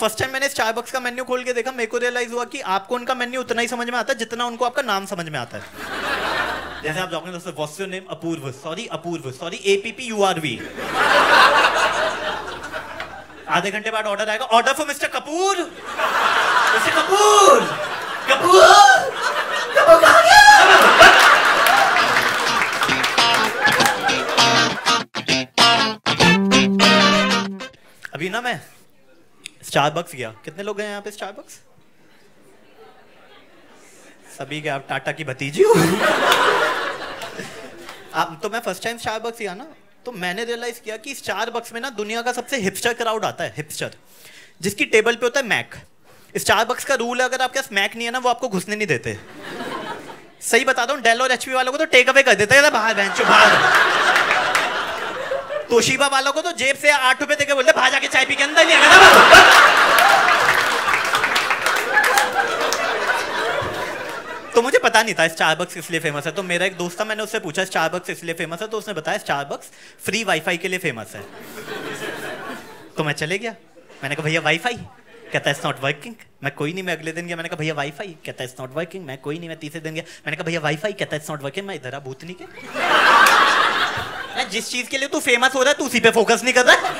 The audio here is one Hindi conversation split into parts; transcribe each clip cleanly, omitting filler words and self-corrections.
फर्स्ट टाइम मैंने स्टारबक्स का मेन्यू खोल के देखा, मेरे को रियलाइज हुआ कि आपको उनका मेन्यू उतना ही समझ में आता है जितना उनको आपका नाम समझ में आता है। जैसे आप जाओगे दोस्तों, what's your name? Apoorv. Sorry Apoorv, sorry APPURV। आधे घंटे बाद ऑर्डर आएगा, order for mister Kapoor. Mister Kapoor, Kapoor, Kapoor कहाँ गया? अभी ना मैं स्टारबक्स गया। कितने लोग गए यहाँ पे स्टारबक्स? सभी गए। आप टाटा की भतीजी हो आप। तो मैं फर्स्ट टाइम स्टारबक्स गया ना, तो मैंने रियलाइज किया कि स्टारबक्स में ना दुनिया का सबसे हिपस्टर क्राउड आता है। हिपस्टर जिसकी टेबल पे होता है मैक। स्टारबक्स का रूल है, अगर आपके पास मैक नहीं है ना, वो आपको घुसने नहीं देते। सही बता दो, डेल और HP वालों को तो टेक अवे कर देते हैं, बाहर बेंचो बाहर। तोशिबा वालों को तो जेब से 8 रुपए देके बोलते भाजा के चाय पी के अंदर नहीं आएगा। तो मुझे पता नहीं था स्टारबक्स इसलिए फेमस है। तो मेरा एक दोस्त था, मैंने उससे पूछा स्टारबक्स इसलिए फेमस है, तो उसने बताया स्टारबक्स फ्री वाईफाई के लिए फेमस है। तो मैं चले गया, मैंने कहा भैया वाईफाई। कहता इट्स नॉट वर्किंग। मैं कोई नहीं, मैं अगले दिन गया, मैंने कहा भैया वाईफाई। कहता इट्स नॉट वर्किंग। मैं कोई नहीं, मैं तीसरे दिन गया, मैंने कहा भैया वाईफाई। कहता इट्स नॉट वर्किंग। मैं इधर भूतनी के जिस चीज के लिए तू फेमस हो रहा है तू उसी पे फोकस नहीं कर रहा।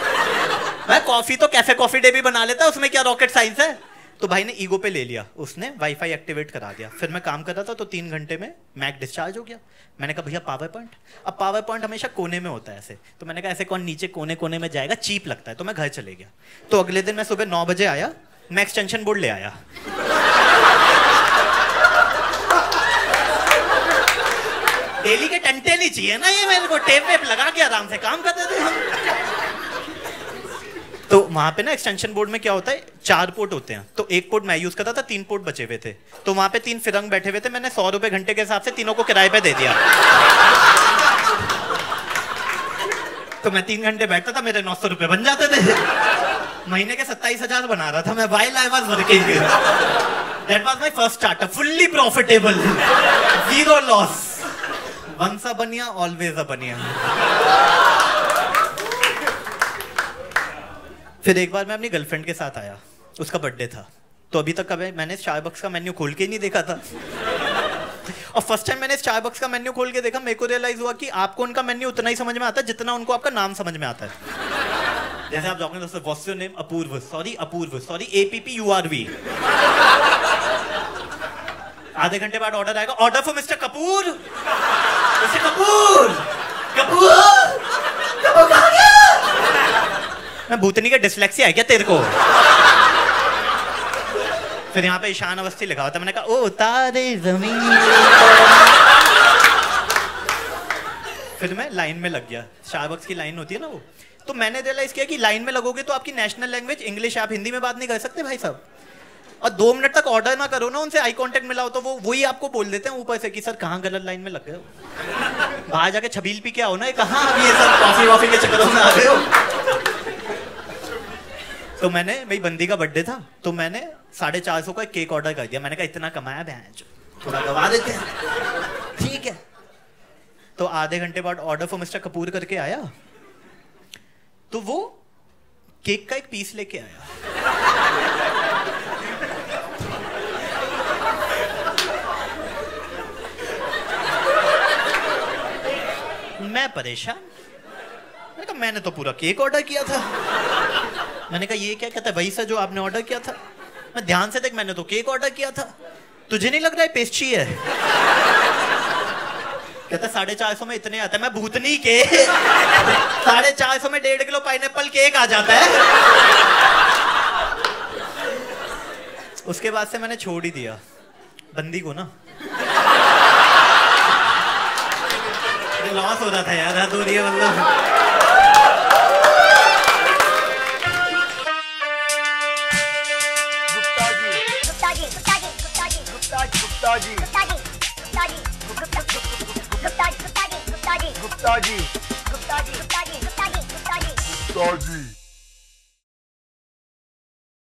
मैं कॉफी तो कैफे कॉफी डे भी बना लेता, उसमें क्या रॉकेट साइंस है। तो भाई ने ईगो पे ले लिया, उसने वाईफाई एक्टिवेट करा दिया। फिर मैं काम कर रहा था तो 3 घंटे में मैक डिस्चार्ज हो गया। मैंने कहा भैया पावर पॉइंट। अब पावर पॉइंट हमेशा कोने में होता है ऐसे, तो मैंने कहा ऐसे कौन नीचे कोने कोने में जाएगा, चीप लगता है। तो मैं घर चले गया। तो अगले दिन मैं सुबह 9 बजे आया, मैं एक्सटेंशन बोर्ड ले आया। डेली के टंटे नहीं चाहिए ना ये, मेरे को टेप वेप लगा के आराम से काम करते थे हम। तो वहां पे ना एक्सटेंशन बोर्ड में क्या होता है, 4 पोर्ट होते हैं। तो 1 पोर्ट मैं यूज करता था, 3 पोर्ट बचे हुए थे। तो वहां पे 3 फिरंग बैठे हुए थे। मैंने 100 रुपए घंटे के हिसाब से तीनों को किराए पे दे दिया। तो मैं 3 घंटे बैठता था, मेरे 900 रुपए बन जाते थे। महीने के 27,000 बना रहा था मैं। While I was working, that was my first startup, fully profitable, zero loss. Once a baniya, always a baniya। फिर एक बार मैं अपनी गर्लफ्रेंड के साथ आया, उसका बर्थडे था। तो अभी तक कभी मैंने स्टारबक्स का मेन्यू खोल के नहीं देखा था। और फर्स्ट टाइम मैंने स्टारबक्स का मेन्यू खोल के देखा, मेरे को रियलाइज हुआ कि आपको उनका मेन्यू उतना ही समझ में आता है जितना उनको आपका नाम समझ में आता है। जैसे आप जाओगे दोस्तों, what's your name? Apoorv. Sorry Apoorv, sorry APPURV। आधे घंटे बाद ऑर्डर आएगा, order for mister Kapoor. Mister Kapoor, Kapoor, Kapoor कहाँ गया? मैं भूतनी का डिस्लेक्सिया है क्या तेरे को? फिर यहाँ पे ईशान अवस्थी लिखा होता, मैंने कहा ओ तारे जमीन। फिर मैं लाइन में लग गया, स्टारबक्स की लाइन होती है ना वो। तो मैंने रियलाइज किया कि लाइन में लगोगे तो आपकी नेशनल लैंग्वेज इंग्लिश, आप हिंदी में बात नहीं कर सकते भाई साहब। और 2 मिनट तक ऑर्डर ना करो ना उनसे, आई कांटेक्ट मिला हो तो वो वही आपको बोल देते हैं ऊपर से कि सर कहाँ गलत लाइन में लग गए हो, बाहर जाके छबील पी के आओ ना, कहाँ अभी ये सब कॉफी वॉफी के चक्करों में आ गए हो। तो मैंने, भाई बंदी का बर्थडे था, तो मैंने 450 का केक ऑर्डर कर दिया। मैंने कहा इतना कमाया भैंस, थोड़ा गवा देते हैं, ठीक है। तो आधे घंटे बाद ऑर्डर फॉर मिस्टर कपूर करके आया, तो वो केक का एक पीस लेके आया। मैं परेशान, मैंने कहा मैंने तो पूरा केक ऑर्डर किया था। मैंने कहा ये क्या? कहता है वही सर जो आपने ऑर्डर किया था। मैं ध्यान से देख, मैंने तो केक ऑर्डर किया था, तुझे नहीं लग रहा है पेस्ट्री है? कहता 450 में इतने आता है। मैं भूतनी के 450 में 1.5 किलो पाइनएप्पल केक आ जाता है। उसके बाद से मैंने छोड़ ही दिया बंदी को ना, लॉस हो रहा था यार, दूर ये बंदा। गुप्ता जी